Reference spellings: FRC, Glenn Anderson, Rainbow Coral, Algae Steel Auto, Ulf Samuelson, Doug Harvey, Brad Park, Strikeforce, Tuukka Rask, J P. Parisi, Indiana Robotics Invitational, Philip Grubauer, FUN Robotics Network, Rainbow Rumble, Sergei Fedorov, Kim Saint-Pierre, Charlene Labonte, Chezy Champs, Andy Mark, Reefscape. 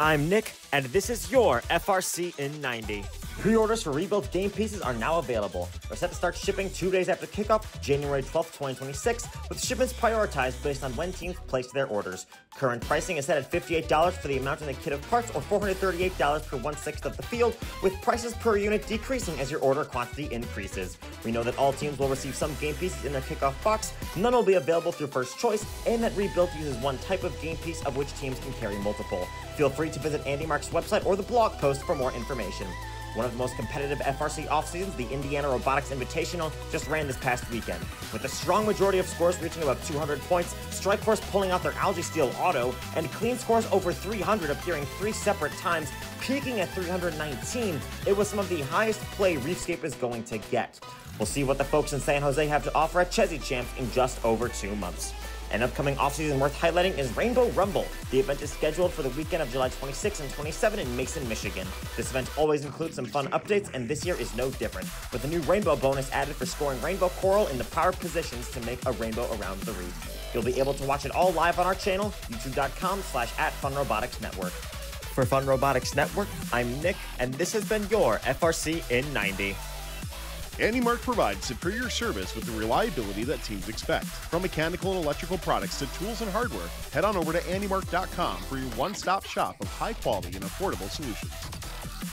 I'm Nick, and this is your FRC in 90. Pre-orders for rebuilt game pieces are now available. They're set to start shipping 2 days after kickoff, January 12, 2026, with shipments prioritized based on when teams placed their orders. Current pricing is set at $58 for the amount in the kit of parts, or $438 per 1/6 of the field, with prices per unit decreasing as your order quantity increases. We know that all teams will receive some game pieces in their kickoff box, none will be available through first choice, and that rebuilt uses one type of game piece of which teams can carry multiple. Feel free to visit Andy Mark's website or the blog post for more information. One of the most competitive FRC off-seasons, the Indiana Robotics Invitational, just ran this past weekend. With a strong majority of scores reaching above 200 points, Strikeforce pulling out their Algae Steel Auto, and clean scores over 300 appearing 3 separate times, peaking at 319, it was some of the highest play Reefscape is going to get. We'll see what the folks in San Jose have to offer at Chezy Champs in just over 2 months. An upcoming offseason worth highlighting is Rainbow Rumble. The event is scheduled for the weekend of July 26 and 27 in Mason, Michigan. This event always includes some fun updates, and this year is no different, with a new rainbow bonus added for scoring Rainbow Coral in the power positions to make a rainbow around the reef. You'll be able to watch it all live on our channel, youtube.com/@FUN Robotics Network. For FUN Robotics Network, I'm Nick, and this has been your FRC in 90. Andy Mark provides superior service with the reliability that teams expect. From mechanical and electrical products to tools and hardware, head on over to andymark.com for your one-stop shop of high-quality and affordable solutions.